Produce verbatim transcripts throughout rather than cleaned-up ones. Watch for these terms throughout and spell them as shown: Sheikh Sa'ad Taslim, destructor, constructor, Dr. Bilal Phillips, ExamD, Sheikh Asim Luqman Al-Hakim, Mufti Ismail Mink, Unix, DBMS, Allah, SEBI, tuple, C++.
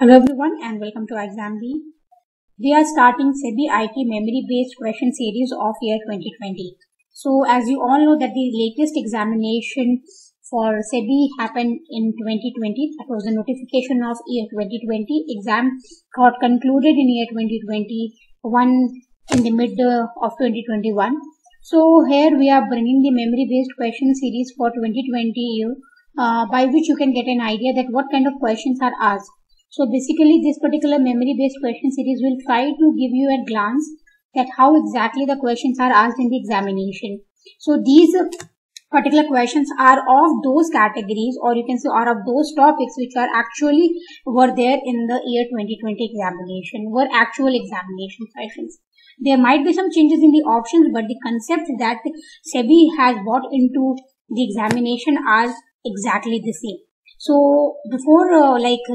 Hello everyone and welcome to ExamD. We are starting SEBI I T memory based question series of year twenty twenty. So as you all know that the latest examination for SEBI happened in twenty twenty. That was the notification of year twenty twenty. Exam got concluded in year twenty twenty-one in the mid of twenty twenty-one. So here we are bringing the memory based question series for twenty twenty year uh, by which you can get an idea that what kind of questions are asked. So basically this particular memory based question series will try to give you a glance that how exactly the questions are asked in the examination. So these particular questions are of those categories, or you can say are of those topics which are actually were there in the year twenty twenty examination, were actual examination questions. There might be some changes in the options, but the concept that SEBI has brought into the examination are exactly the same. So before uh, like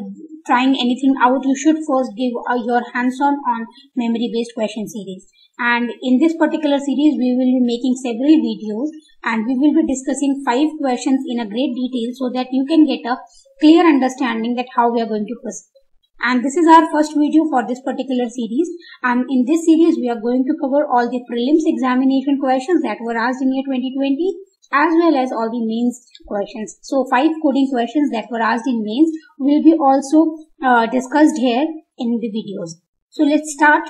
trying anything out, you should first give uh, your hands-on on memory-based question series. And in this particular series, we will be making several videos and we will be discussing five questions in a great detail so that you can get a clear understanding that how we are going to proceed. And this is our first video for this particular series. And in this series, we are going to cover all the prelims examination questions that were asked in year twenty twenty, as well as all the mains questions. So five coding questions that were asked in mains will be also uh, discussed here in the videos. So let's start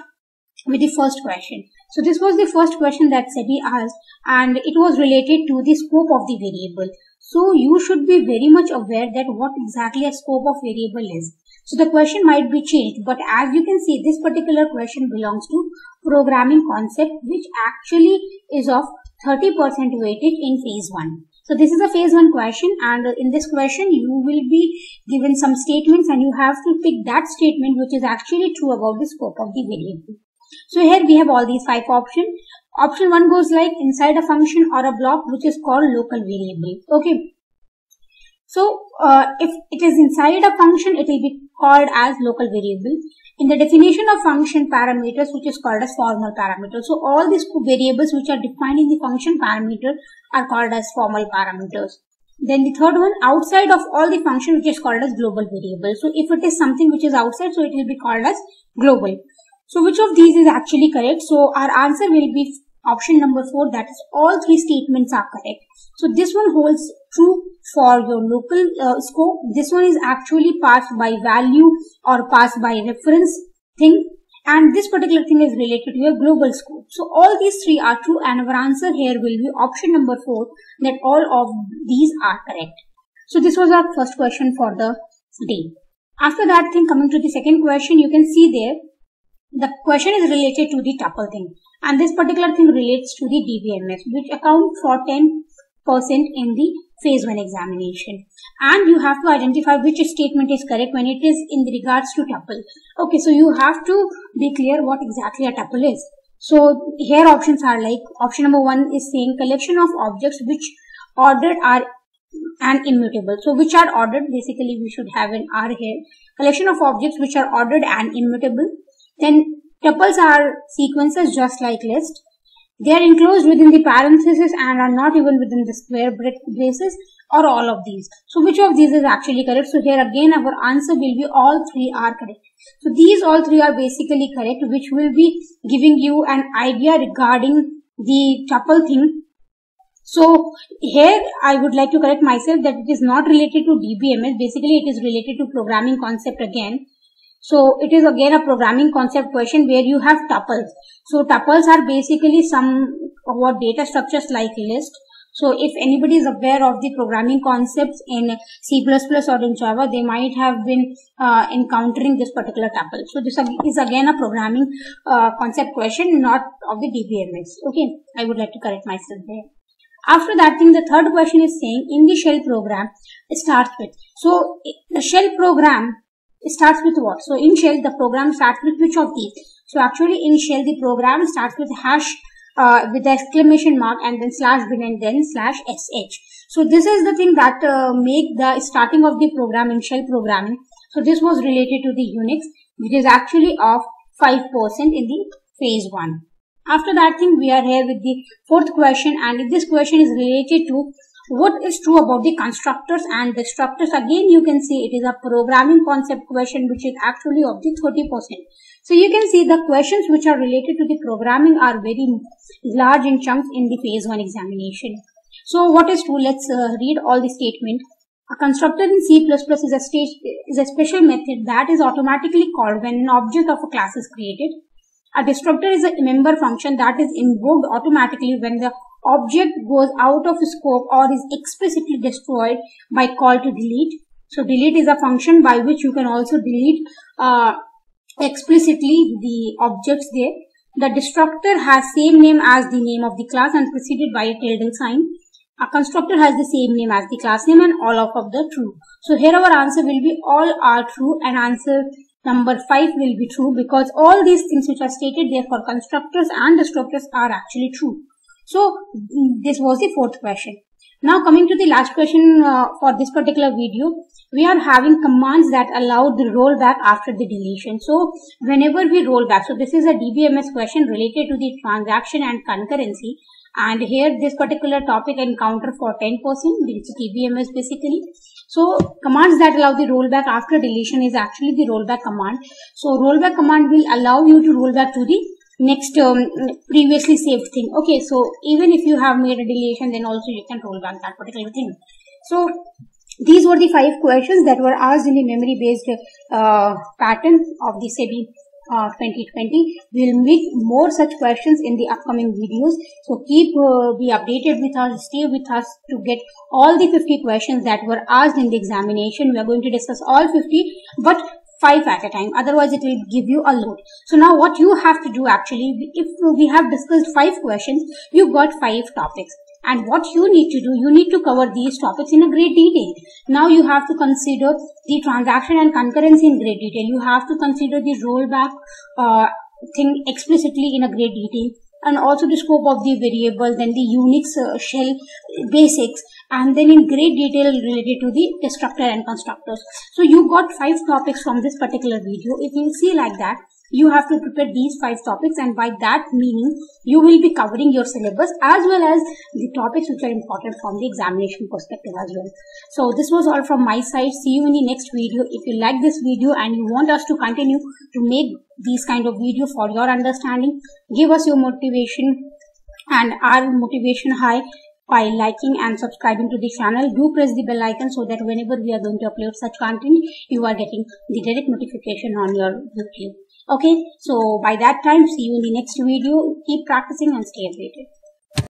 with the first question. So this was the first question that SEBI asked, and it was related to the scope of the variable. So you should be very much aware that what exactly a scope of variable is. So the question might be changed, but as you can see, this particular question belongs to programming concept, which actually is of thirty percent weighted in phase one. So this is a phase one question, and in this question you will be given some statements and you have to pick that statement which is actually true about the scope of the variable. So here we have all these five options. Option one goes like inside a function or a block which is called local variable. Okay. So uh, if it is inside a function, it will be called as local variable. In the definition of function parameters, which is called as formal parameter. So all these variables which are defined in the function parameter are called as formal parameters. Then the third one, outside of all the function, which is called as global variable. So if it is something which is outside, so it will be called as global. So which of these is actually correct? So our answer will be option number four, that is all three statements are correct. So this one holds true for your local uh, scope. This one is actually passed by value or passed by reference thing, and this particular thing is related to your global scope. So all these three are true, and our answer here will be option number four, that all of these are correct. So this was our first question for the day. After that thing, coming to the second question, you can see there the question is related to the tuple thing, and this particular thing relates to the D B M S, which account for ten percent in the phase one examination, and you have to identify which statement is correct when it is in regards to tuple. Okay, so you have to be clear what exactly a tuple is. So here options are like option number one is saying collection of objects which ordered are and immutable. So which are ordered, basically we should have an R here. Collection of objects which are ordered and immutable. Then tuples are sequences just like list. They are enclosed within the parentheses and are not even within the square braces, or all of these. So which of these is actually correct? So here again our answer will be all three are correct. So these all three are basically correct, which will be giving you an idea regarding the tuple thing. So here I would like to correct myself that it is not related to D B M S. Basically it is related to programming concept again. So it is again a programming concept question where you have tuples. So tuples are basically some what data structures like list. So if anybody is aware of the programming concepts in C plus plus or in Java, they might have been uh, encountering this particular tuple. So this is again a programming uh, concept question, not of the D B M S. Okay, I would like to correct myself there. After that thing, the third question is saying in the shell program it starts with. So the shell program it starts with what? So in shell, the program starts with which of these? So actually in shell, the program starts with hash uh, with the exclamation mark and then slash bin and then slash sh. So this is the thing that uh, make the starting of the program in shell programming. So this was related to the Unix, which is actually of five percent in the phase one. After that thing, we are here with the fourth question, and this question is related to What is true about the constructors and destructors? Again, you can see it is a programming concept question which is actually of the thirty percent. So you can see the questions which are related to the programming are very large in chunks in the phase one examination. So what is true? Let's uh, read all the statements. A constructor in C plus plus is a, stage, is a special method that is automatically called when an object of a class is created. A destructor is a member function that is invoked automatically when the object goes out of scope or is explicitly destroyed by call to delete. So delete is a function by which you can also delete uh, explicitly the objects there. The destructor has same name as the name of the class and preceded by a tilde sign. A constructor has the same name as the class name and all of the true. So here our answer will be all are true and answer number five will be true because all these things which are stated there for constructors and destructors are actually true. So this was the fourth question. Now coming to the last question uh, for this particular video, we are having commands that allow the rollback after the deletion. So whenever we roll back, so this is a D B M S question related to the transaction and concurrency. And here this particular topic encounter for ten percent, which is D B M S basically. So commands that allow the rollback after deletion is actually the rollback command. So rollback command will allow you to roll back to the next um, previously saved thing. Okay, so even if you have made a deletion, then also you can roll back that particular thing. So these were the five questions that were asked in the memory based uh, pattern of the SEBI Uh, twenty twenty. We will make more such questions in the upcoming videos. So keep uh, be updated with us, stay with us to get all the fifty questions that were asked in the examination. We are going to discuss all fifty, but five at a time. Otherwise, it will give you a load. So now what you have to do actually, if we have discussed five questions, you got five topics. And what you need to do, you need to cover these topics in a great detail. Now you have to consider the transaction and concurrency in great detail. You have to consider the rollback uh, thing explicitly in a great detail. And also the scope of the variable, then the Unix uh, shell basics, and then in great detail related to the destructor and constructors. So you got five topics from this particular video. If you see like that, you have to prepare these five topics, and by that meaning, you will be covering your syllabus as well as the topics which are important from the examination perspective as well. So this was all from my side. See you in the next video. If you like this video and you want us to continue to make these kind of video for your understanding, give us your motivation and our motivation high by liking and subscribing to the channel. Do press the bell icon so that whenever we are going to upload such content, you are getting the direct notification on your YouTube. Okay, so by that time, see you in the next video. Keep practicing and stay updated.